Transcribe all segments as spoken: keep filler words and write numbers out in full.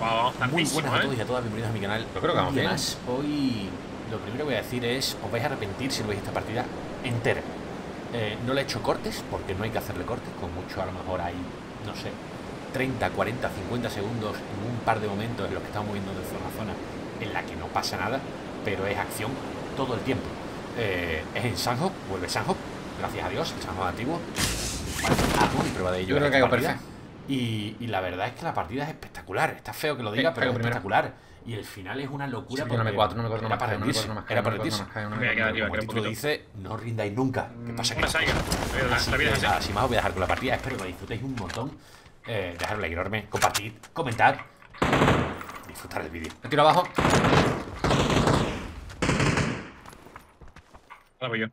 Wow, muy buenas a todos y a todas, bienvenidos a mi canal. Yo creo que vamos bien. Además, hoy lo primero que voy a decir es, os vais a arrepentir si no veis esta partida entera. Eh, no le he hecho cortes, porque no hay que hacerle cortes, con mucho a lo mejor hay, no sé, treinta, cuarenta, cincuenta segundos en un par de momentos en los que estamos moviendo de zona a zona, en la que no pasa nada, pero es acción todo el tiempo. Eh, es en Sanhok, vuelve Sanhok, gracias a Dios, el Sanhok antiguo. Hago mi prueba de ello. Yo creo que hago perfecto. Y, y la verdad es que la partida es espectacular. Está feo que lo diga, sí, pero es primero. espectacular. Y el final es una locura. Sí, porque no me cuatro, no me cuatro, era para rendirse. No era para rendirse. Como el título dice, no rindáis nunca. ¿Qué pasa? Una saga. Así más os voy a dejar con la partida. Espero que la disfrutéis un montón. Eh, dejad un like enorme, compartid, comentad. Disfrutar el vídeo. El tiro abajo. Ahora voy yo.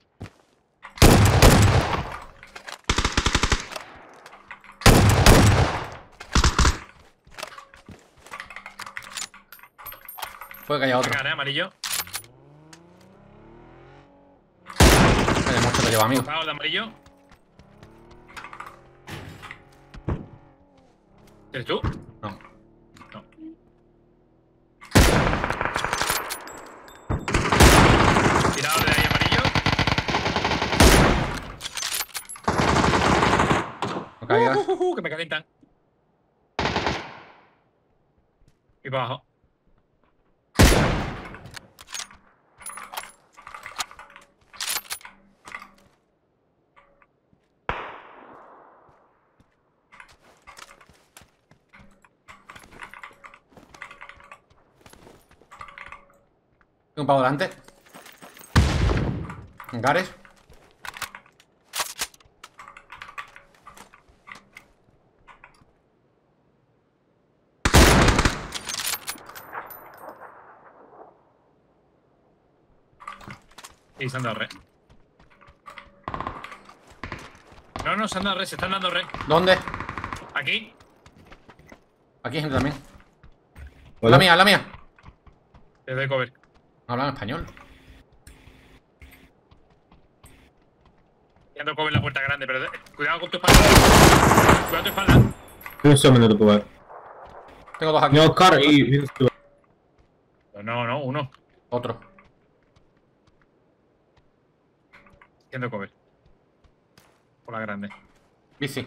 Que haya otro. Gané, amarillo. Vale, mucho te lleva, amigo. Pago el de amarillo. ¿Eres tú? No. No. Tirado de ahí, amarillo. No caigas. Uh, uh, uh, uh, que me calientan. Y para abajo. Un pavo delante. Gares. Y se han dado re. No, no, se han dado re, se están dando re. ¿Dónde? Aquí. Aquí hay gente también. Hola. La mía, la mía. Te doy cover. Hablan español. Ya no comen la puerta grande, pero cuidado con tu espalda. Cuidado tu espalda. No sé, me lo puedo ver. Tengo dos aquí. No, Oscar y. No, no, uno. Otro. Ya no comer. Por la grande. Bici.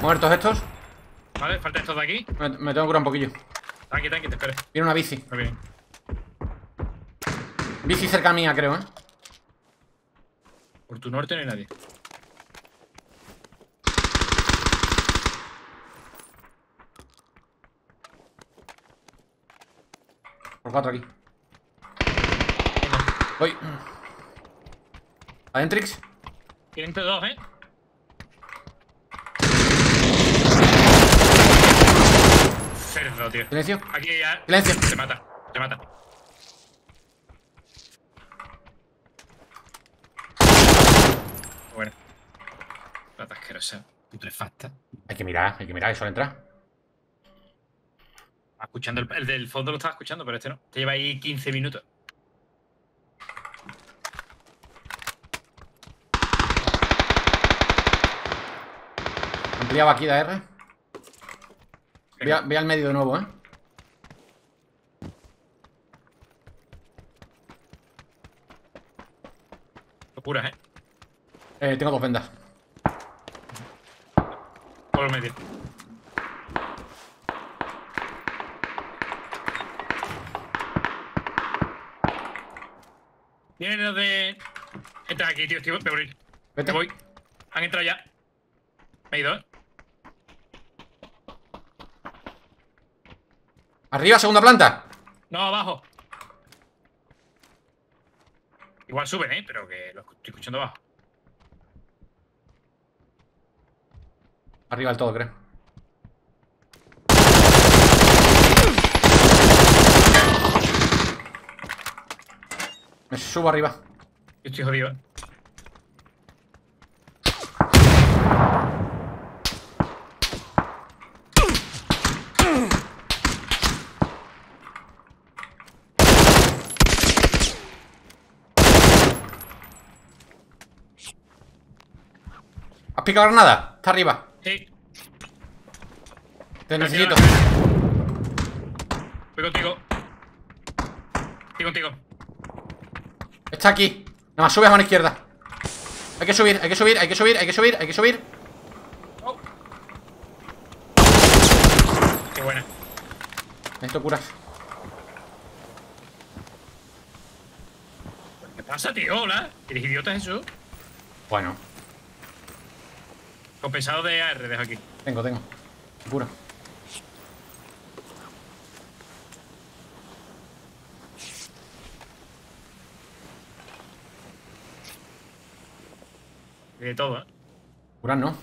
¿Muertos estos? Vale, falta estos de aquí. Me, me tengo que curar un poquillo. Tranqui, tranqui, te espero. Viene una bici. Muy bien. Bici cerca mía, creo, ¿eh? Por tu norte no hay nadie. Por cuatro aquí. Voy. Adentrix. Tienen dos, ¿eh? No, tío. Silencio. Aquí ya. Silencio. Te mata. Te mata. Bueno. Plata asquerosa. Putrefacta. Hay que mirar, hay que mirar. Eso al entrar. Escuchando el, el del fondo lo estaba escuchando, pero este no. Te lleva ahí quince minutos. Ampliado aquí de R. Ve, ve al medio de nuevo, ¿eh? Locuras, ¿eh? Eh, tengo dos vendas. Por el medio. Vienen los de... Están aquí, tío, tío, me voy. Vete. Me voy. Han entrado ya. Me he ido, ¿eh? Arriba, segunda planta. No, abajo. Igual suben, eh, pero que lo estoy escuchando abajo. Arriba del todo, creo. Me subo arriba. Yo estoy jodido, eh. ¿Has picado granada? Está arriba. Sí. Te necesito. Voy contigo. Estoy contigo. Está aquí. Nada más subes a mano izquierda. Hay que subir, hay que subir, hay que subir, hay que subir, hay que subir. Oh. Qué buena. Necesito curas. ¿Qué pasa, tío? Hola. ¿Eres idiota eso? Bueno. Compensado de A R, dejo aquí. Tengo, tengo. Cura. Hay de todo, ¿eh? Curar no.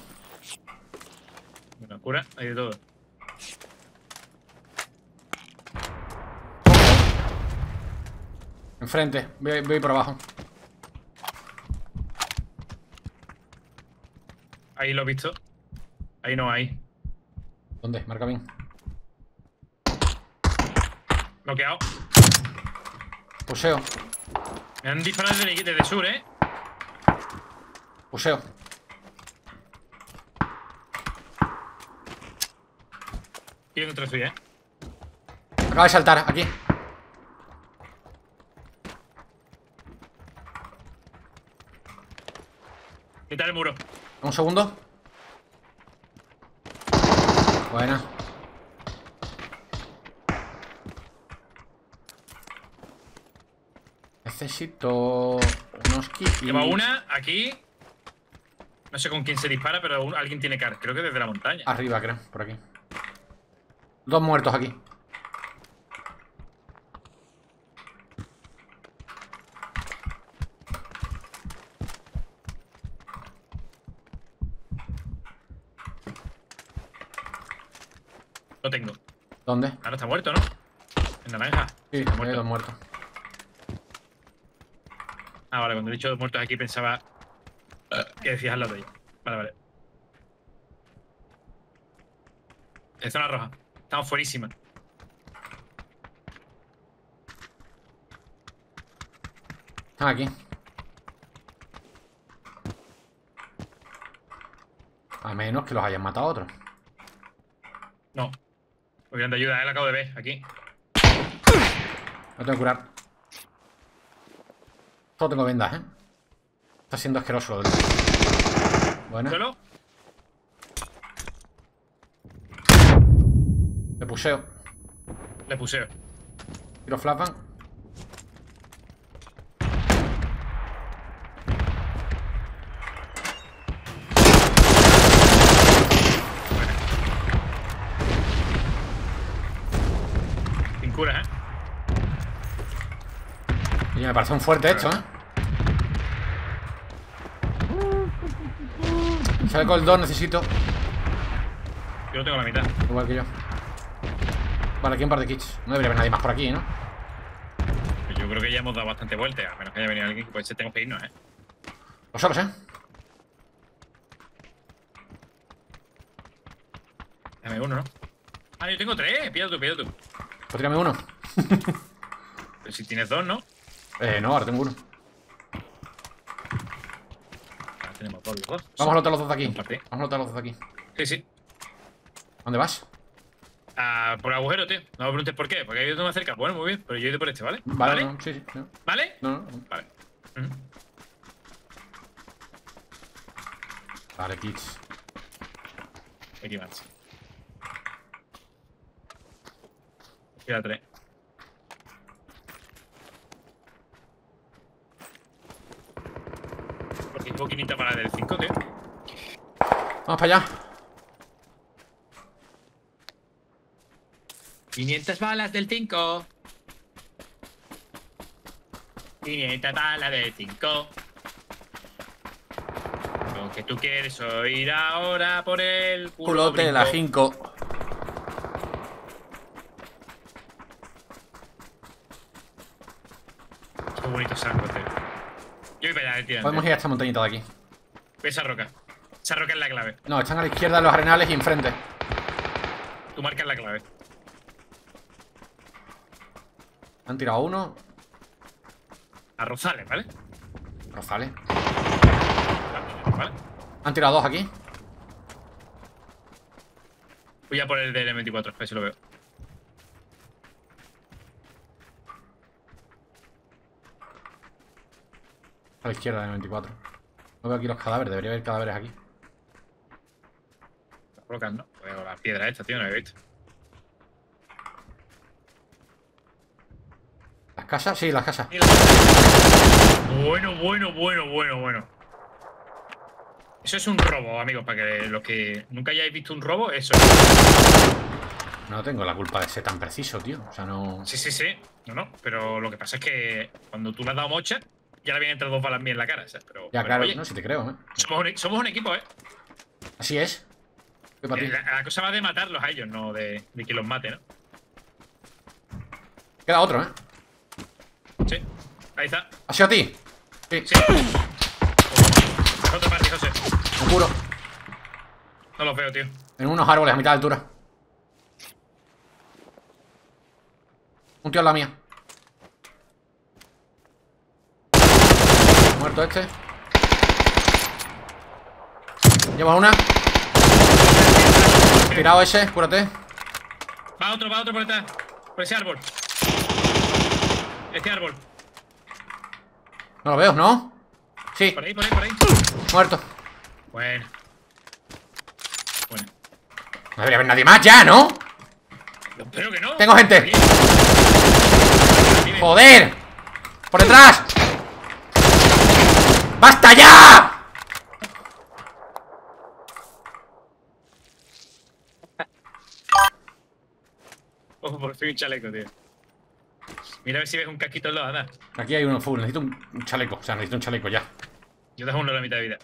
Bueno, cura, hay de todo. Enfrente, voy, voy por abajo. Ahí lo he visto. Ahí no hay. ¿Dónde? Marca bien. Bloqueado. Puseo. Me han disparado desde, desde sur, ¿eh? Puseo. Estoy en otra suya, ¿eh? Acaba de saltar, aquí. Quita el muro. Un segundo. Buena. Necesito unos kits. Lleva una aquí. No sé con quién se dispara, pero alguien tiene car. Creo que desde la montaña. Arriba, creo, por aquí. Dos muertos aquí. Lo tengo. ¿Dónde? Ahora está muerto, ¿no? En naranja. Sí, está muerto. muerto. Ah, vale, cuando he dicho muertos aquí pensaba que decías al lado de ella. Vale, vale. En zona roja. Estamos fuerísimas. Están aquí. A menos que los hayan matado a otros. No. Muy bien, de ayuda, eh, la acabo de ver, aquí. No tengo que curar. Solo tengo vendas, eh. Está siendo asqueroso lo del... Bueno. ¿Solo? Le puseo. Le puseo. Tiro flapan. Me parece un fuerte hecho, ¿eh? Sale con el dos, necesito. Yo no tengo la mitad. Igual que yo. Vale, aquí un par de kits. No debería haber nadie más por aquí, ¿no? Yo creo que ya hemos dado bastante vueltas. A menos que haya venido alguien que pues tenemos que irnos, ¿eh? Vosotros, ¿eh? Dame uno, ¿no? Ah, yo tengo tres. Pilla tú, pilla tú. Pues tírame uno. Pero si tienes dos, ¿no? Eh, no, ahora tengo uno. Ahora tenemos dos, dos. Vamos a notar los dos de aquí. Vamos a notar los dos de aquí. Sí, sí. ¿Dónde vas? Ah, por agujero, tío. No me preguntes por qué, porque hay otro más cerca. Bueno, muy bien, pero yo he ido por este, ¿vale? Vale, ¿Vale? No, sí, sí. No. ¿Vale? No, no, no. Vale. Uh-huh. Vale, kids. Aquí más. Queda tres. Un poquinita para la del cinco, tío. Vamos para allá. quinientas balas del cinco. quinientas balas del cinco. Lo que tú quieres oír ahora por el culo de la cinco. Qué bonito saco, tío. Yo voy para allá, tío. Podemos ir a esta montañita de aquí. Ve esa roca. Esa roca es la clave. No, están a la izquierda los arenales y enfrente. Tú marcas la clave. Han tirado uno. A Rosales, ¿vale? Rosales. Vale. Han Han tirado dos aquí. Voy a por el del M veinticuatro, a ver si lo veo. A la izquierda del M veinticuatro. No veo aquí los cadáveres, debería haber cadáveres aquí. Está colocando. Veo la piedra esta, tío, no la he visto. ¿Las casas? Sí, las casas. Bueno, bueno, bueno, bueno, bueno. Eso es un robo, amigos, para que los que nunca hayáis visto un robo, eso es. No tengo la culpa de ser tan preciso, tío. O sea, no... Sí, sí, sí. No, no. Pero lo que pasa es que cuando tú le has dado mocha, ya le habían entrado dos balas mías en la cara, ¿sabes? Pero, ya, pero, claro, oye, no, si te creo, ¿eh? Somos un, somos un equipo, ¿eh? Así es. La, la cosa va de matarlos a ellos, no de, de que los mate, ¿no? Queda otro, ¿eh? Sí. Ahí está. ¿Ha sido a ti? Sí. Sí. Otra parte, José. Te juro. No los veo, tío. En unos árboles a mitad de altura. Un tío en la mía. Muerto este. Lleva una. Tirado ese, cúrate. Va otro, va otro por esta. Por ese árbol. Este árbol. No lo veo, ¿no? Sí. Por ahí, por ahí, por ahí. Muerto. Bueno. Bueno. No debería haber nadie más ya, ¿no? Yo espero que no. Tengo gente. Bien. ¡Joder! ¡Por detrás! ¡Basta ya! Oh, por fin un chaleco, tío. Mira a ver si ves un casquito en los hadas. Aquí hay uno full. Necesito un chaleco. O sea, necesito un chaleco ya. Yo dejo uno a la mitad de vida.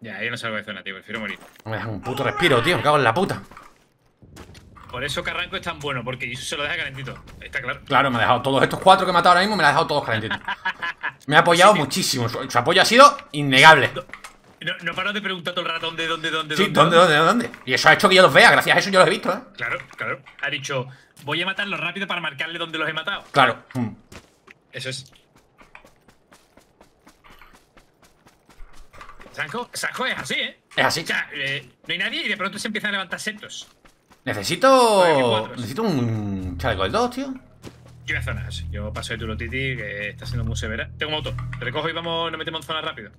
Ya, yo no salgo de zona, tío. Prefiero morir. No me dejan un puto respiro, tío. Me cago en la puta. Por eso Carranco es tan bueno, porque eso se lo deja calentito. Está claro. Claro, me ha dejado todos estos cuatro que he matado ahora mismo, me los ha dejado todos calentitos. Me ha apoyado sí, muchísimo. Su, su apoyo ha sido innegable. No, no paro de preguntar todo el rato dónde, dónde, dónde. Sí, dónde, dónde, dónde. Y eso ha hecho que yo los vea. Gracias a eso yo los he visto, ¿eh? Claro, claro. Ha dicho, voy a matarlos rápido para marcarle dónde los he matado. Claro. Mm. Eso es. Sanjo, Sanjo es así, ¿eh? Es así. O sea, eh, no hay nadie y de pronto se empiezan a levantar setos. Necesito... Necesito un chaleco del dos, tío. Yo voy a zonas. Yo paso de Turotiti, que está siendo muy severa. Tengo un auto. Te recojo y vamos, nos metemos en zona rápido.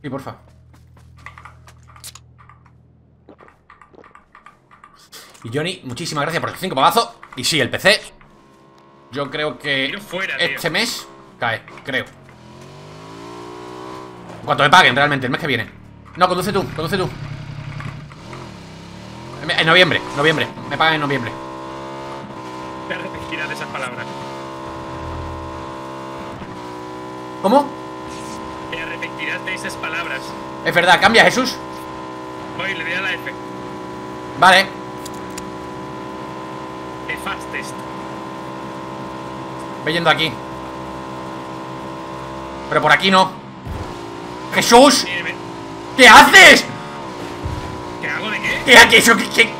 Sí, porfa. Y Johnny, muchísimas gracias por los cinco pavazos. Y sí, el P C. Yo creo que fuera, este tío. mes cae, creo. Cuanto me paguen realmente, el mes que viene. No, conduce tú, conduce tú. En noviembre, noviembre. Me pagan en noviembre. Voy a repetir esas palabras. ¿Cómo? Te arrepentirás de esas palabras. Es verdad, cambia, Jesús. Voy, le doy a la F. Vale. The fastest. Voy yendo aquí. Pero por aquí no. ¡Jesús! ¿Qué haces? ¿Qué hago de qué? ¿Qué haces? ¿Qué? ¿Qué?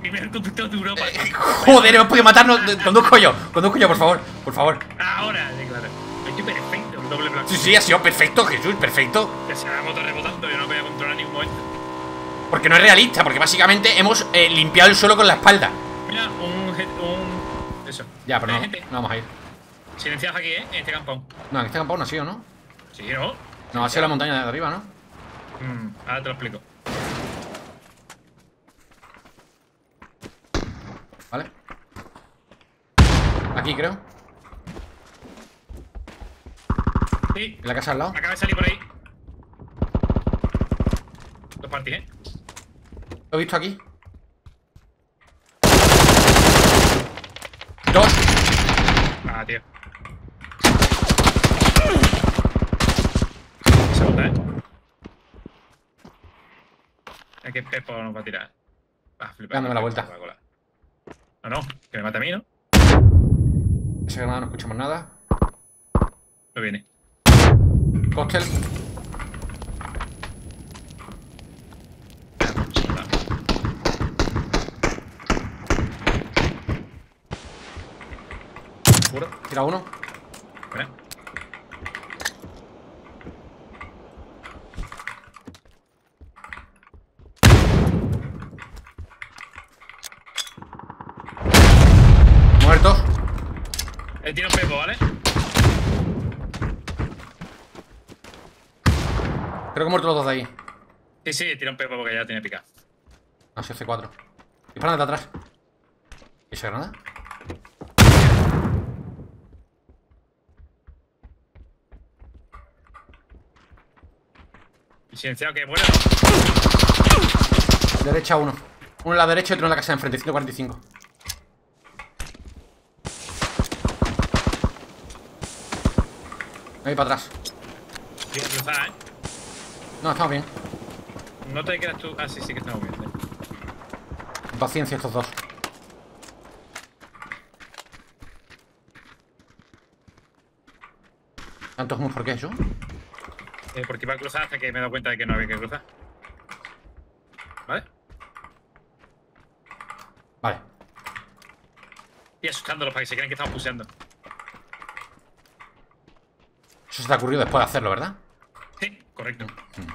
Primer conductor de Europa. Eh, joder, hemos podido matarnos. Conduzco yo, conduzco yo, por favor, por favor. Ahora, claro. Estoy perfecto, doble blanco. Sí, sí, ha sido perfecto, Jesús, perfecto. Que se la moto rebotando, yo no voy a controlar ningún momento. Porque no es realista, porque básicamente hemos eh, limpiado el suelo con la espalda. Mira, un... un... Eso. Ya, pero no, gente. no vamos a ir. Silenciados aquí, ¿eh? En este campo. No, en este campo no ha sido, ¿no? Sí, ¿no? No, ha sido la montaña de arriba, ¿no? Mm, ahora te lo explico. Vale. Aquí, creo. Sí. En la casa al lado. Acaba de salir por ahí. Dos parties, ¿eh? Lo he visto aquí. Dos. Ah, tío. ¿A qué Pepo nos va a tirar? Va, flipar. Dándome la vuelta. No, no, que me mata a mí, ¿no? Esa granada no escuchamos nada. No viene. Cóctel. Seguro, tira uno. Bueno. Le tiro un pepo, ¿vale? Creo que muertos los dos de ahí. Sí, sí, tira un pepo porque ya tiene pica. Ah, sí, C cuatro. Disparan desde atrás. ¿Y esa granada? Silenciado, que muera. Derecha uno. Uno en la derecha y otro en la casa de enfrente, ciento cuarenta y cinco. Ahí para atrás. Bien, cruzada, ¿eh? No, estamos bien. No te quedas tú. Ah, sí, sí que estamos bien, ¿eh? Paciencia estos dos. ¿Tantos humos por qué eso? Eh, porque iba a cruzar hasta que me he dado cuenta de que no había que cruzar. ¿Vale? Vale. Y asustándolos para que se crean que estamos puseando. Eso se te ha ocurrido después de hacerlo, ¿verdad? Sí, correcto. Mm.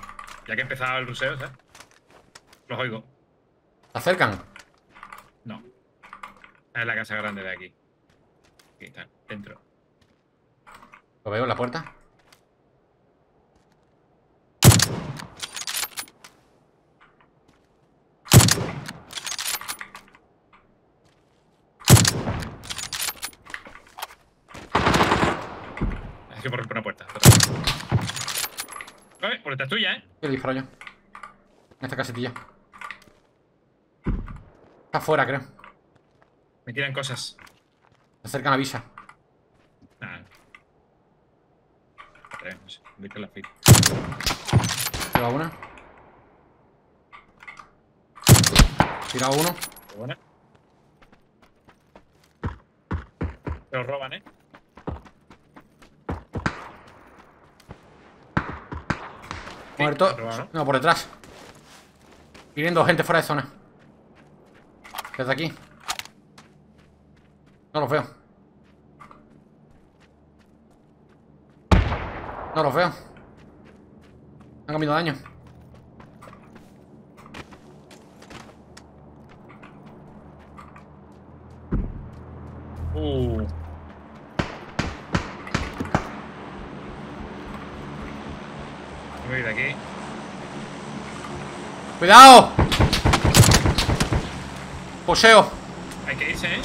Ya que empezaba el ruseo, ¿sabes? Los oigo. ¿Te acercan? No. Es la casa grande de aquí. Aquí están, dentro. ¿Lo veo en la puerta? Que por una puerta. Vale, puerta es tuya, ¿eh? Yo le disparo yo. En esta casetilla. Está afuera, creo. Me tiran cosas. Me acercan a Visa. Nah. Tres, no sé. Voy con la fila. Tira una. Tira uno. Buena. Se los roban, ¿eh? Muerto. No, por detrás. Viniendo gente fuera de zona. Desde aquí. No los veo. No los veo. Han comido daño. Uh. De aquí. ¡Cuidado! Poseo. Hay que irse, ¿eh?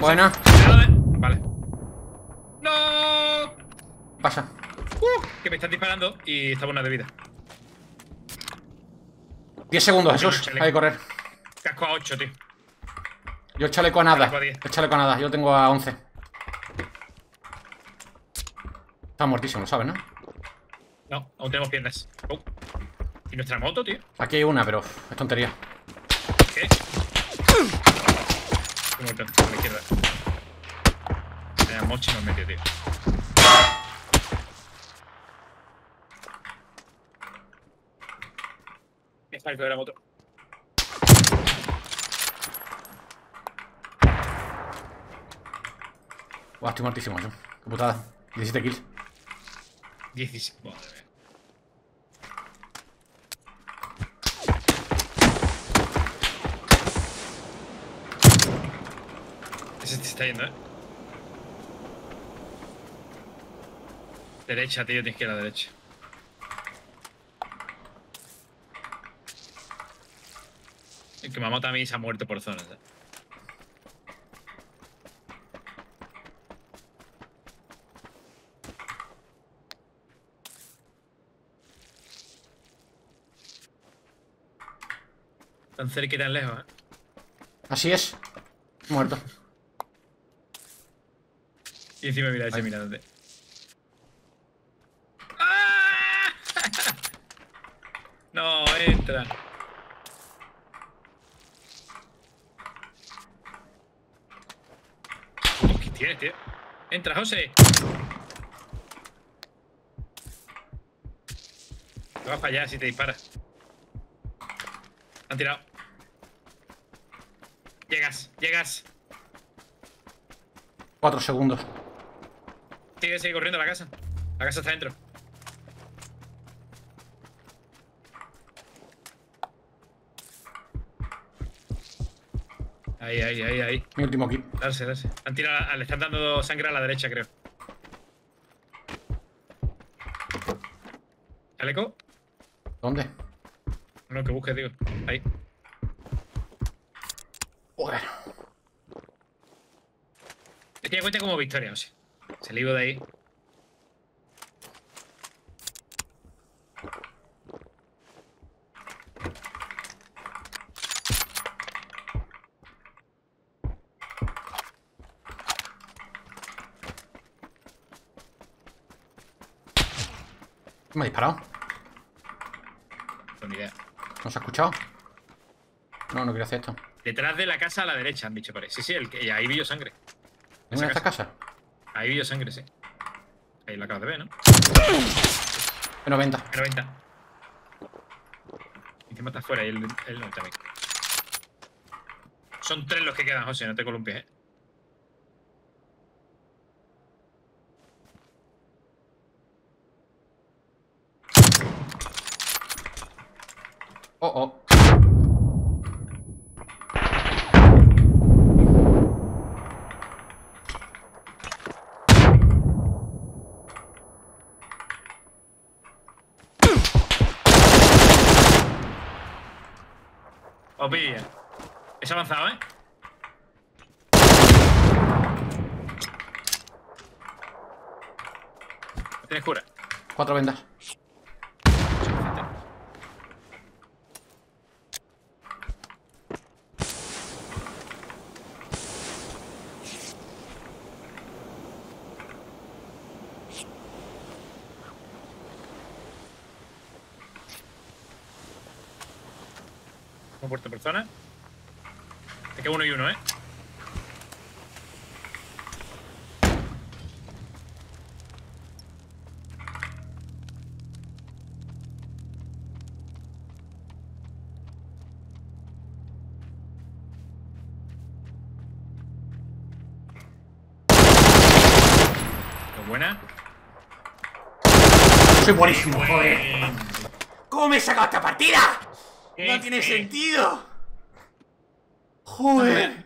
Buena. Vale. ¡No! Pasa. Uh, que me están disparando y está buena de vida. diez segundos, Jesús. Hay que correr. Casco a ocho, tío. Yo el chaleco a nada. El chaleco a nada. Yo lo tengo a once. Está muertísimo, lo sabes, ¿no? No, aún tenemos piernas. Oh. ¿Y nuestra moto, tío? Aquí hay una, pero es tontería. ¿Qué? Estoy muerto, a la izquierda. La mochi nos metió, tío. Salto de la moto. Buah, estoy muertísimo, yo. Qué putada. diecisiete kills. diecisiete. Madre mía. Ese te está yendo, eh. Derecha, tío, tienes que ir a la derecha. El que me ha matado a mí se ha muerto por zonas. ¿Eh? Tan cerca y tan lejos, ¿eh? Así es. Muerto. Y encima mira ese, mira dónde. ¡Ah! No, entra. Tienes, tío. Entra, José. Te vas para allá si te disparas. Han tirado. Llegas, llegas. Cuatro segundos. Tienes que seguir corriendo a la casa. La casa está dentro. Ahí, ahí, ahí, ahí. Mi último aquí. Darse, darse. Han tirado, le están dando sangre a la derecha, creo. ¿Chaleco? ¿Dónde? No, que busques, digo. Ahí. Joder. Es que ya cuenta como victoria, no sé. Se libro de ahí. ¿Me ha disparado? No, ni idea. ¿No se ha escuchado? No, no quiero hacer esto. Detrás de la casa a la derecha, han dicho, parece. Sí, sí, el que... ahí vi yo sangre. ¿En esta casa? Ahí vi yo sangre, sí. Ahí lo acabas de ver, ¿no? noventa. noventa. Encima está afuera y el, el noventa. Son tres los que quedan, José, no te columpies, ¿eh? Oh, oh. Oh, pilla. Es avanzado, ¿eh? Tienes cura. Cuatro vendas. Puerta persona. Hay que uno y uno, ¿eh? ¿Qué buena? Soy buenísimo, joder. ¿Cómo me he sacado esta partida? ¡No tiene sentido! ¡Joder!